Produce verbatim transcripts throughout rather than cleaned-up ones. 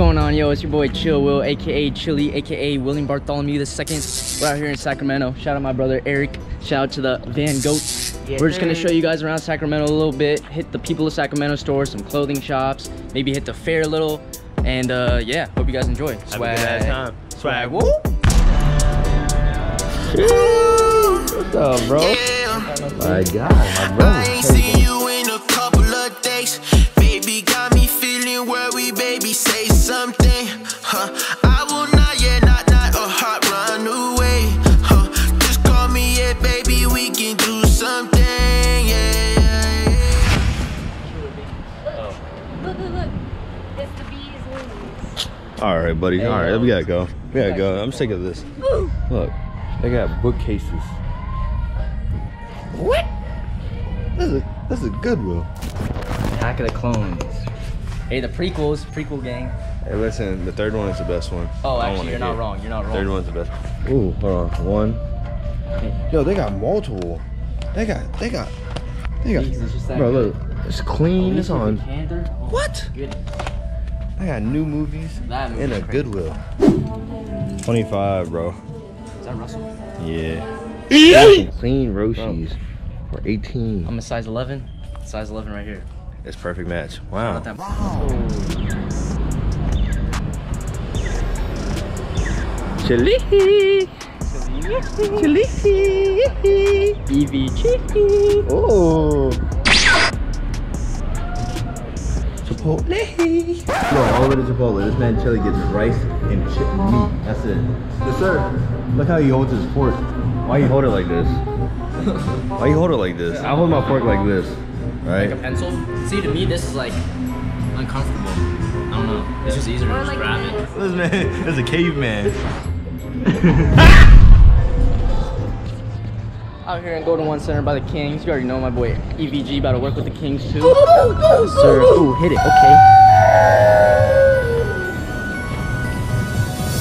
going on, yo? It's your boy Chill Will, aka Chili, aka William Bartholomew the second. We're out here in Sacramento. Shout out my brother Eric. Shout out to the Van Goats. Yes, we're just gonna show you guys around Sacramento a little bit. Hit the People of Sacramento store, some clothing shops. Maybe hit the fair a little. And uh, yeah, hope you guys enjoy. Swag. Have a good time. Swag. Woo! What's up, bro? Yeah. My God, my brother. I ain't seen you in a couple of days. Baby got me feeling worried. Baby, say something. Huh? I will not, yeah, not, not a hot run away. Huh? Just call me, yeah, baby. We can do something. Yeah. Oh. Look, look, look. It's the bees. All right, buddy. Hey, all right, we gotta go. We gotta go. I'm sick of this. Ooh. Look. They got bookcases. What? This is a, this is a Goodwill. Attack of the Clones. Hey, the prequels, prequel gang. Hey, listen, the third one is the best one. Oh, actually, you're not wrong. You're not wrong. Third one's the best. Ooh, hold on. One. Yo, they got multiple. They got, they got, they got. Jesus, bro, look, it's clean. It's on. Oh, what? Goodness. I got new movies and a Goodwill. twenty-five, bro. Is that Russell? Yeah. That's clean Roshis for eighteen. I'm a size eleven. Size eleven right here. It's perfect match. Wow. That wow. Chili. Chili. Chili. Evie Chili. Oh. Chipotle. No, all of it is Chipotle. This man Chili gets rice and chip meat. That's it. Yes, sir. Look how he holds his fork. Why you hold it like this? Why you hold it like this? I hold my fork like this. Alright? Like a pencil? See, to me, this is like uncomfortable. I don't know. It's just easier to just grab it. This man is a caveman. Out here in Golden one Center by the Kings. You already know my boy E V G about to work with the Kings too. Sir, ooh, hit it. Okay.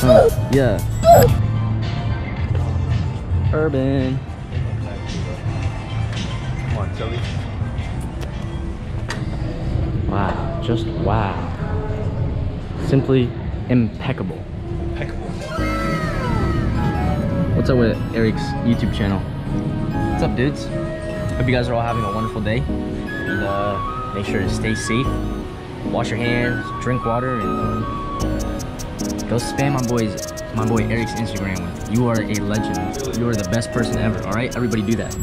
Huh. Yeah. Urban. Come on, Chili. Wow, just wow. Simply impeccable. Impeccable. What's up with Eric's YouTube channel? What's up, dudes? Hope you guys are all having a wonderful day. And uh, make sure to stay safe. Wash your hands, drink water, and go spam my boys. My boy Eric's Instagram with. You are a legend. You are the best person ever. All right, everybody do that.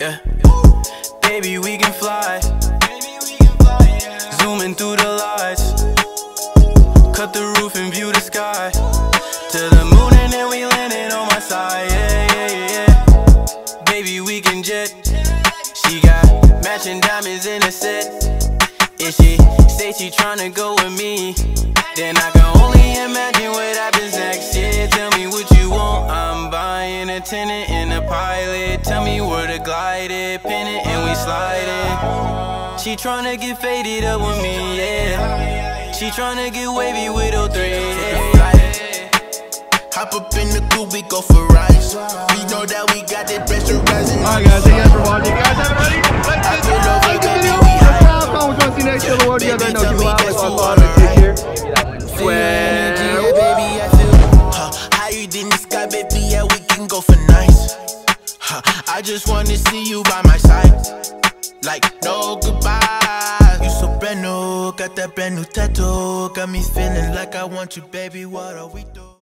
Yeah, baby, we can fly. Baby, we can fly. Yeah. Zooming through the lights. Cut the roof and view the sky. To the moon and then we landed on my side. Yeah, yeah, yeah. Baby, we can jet. She got matching diamonds in a set. If she say she tryna go with me, then I can only imagine what happens next. Yeah, tell me what you want. I'm buying a tenant and a pilot. Tell me where to glide it, pin it, and we slide it. She tryna get faded up with me, yeah. She tryna get wavy with her three. Yeah. Hop up in the coupe, we go for rides. We know that we got that pressurizing. Alright guys, thank you guys for watching. Guys, everybody, let's get like the video. Let's have fun. We're gonna see you next time. We're together. I know you all like all the picture. Swear. Baby, I feel higher than the sky, baby. Yeah, we can go for nights. Huh, I just wanna see you by my side. Like no goodbye. You so brand new, got that brand new tattoo. Got me feeling like I want you, baby, what are we doing?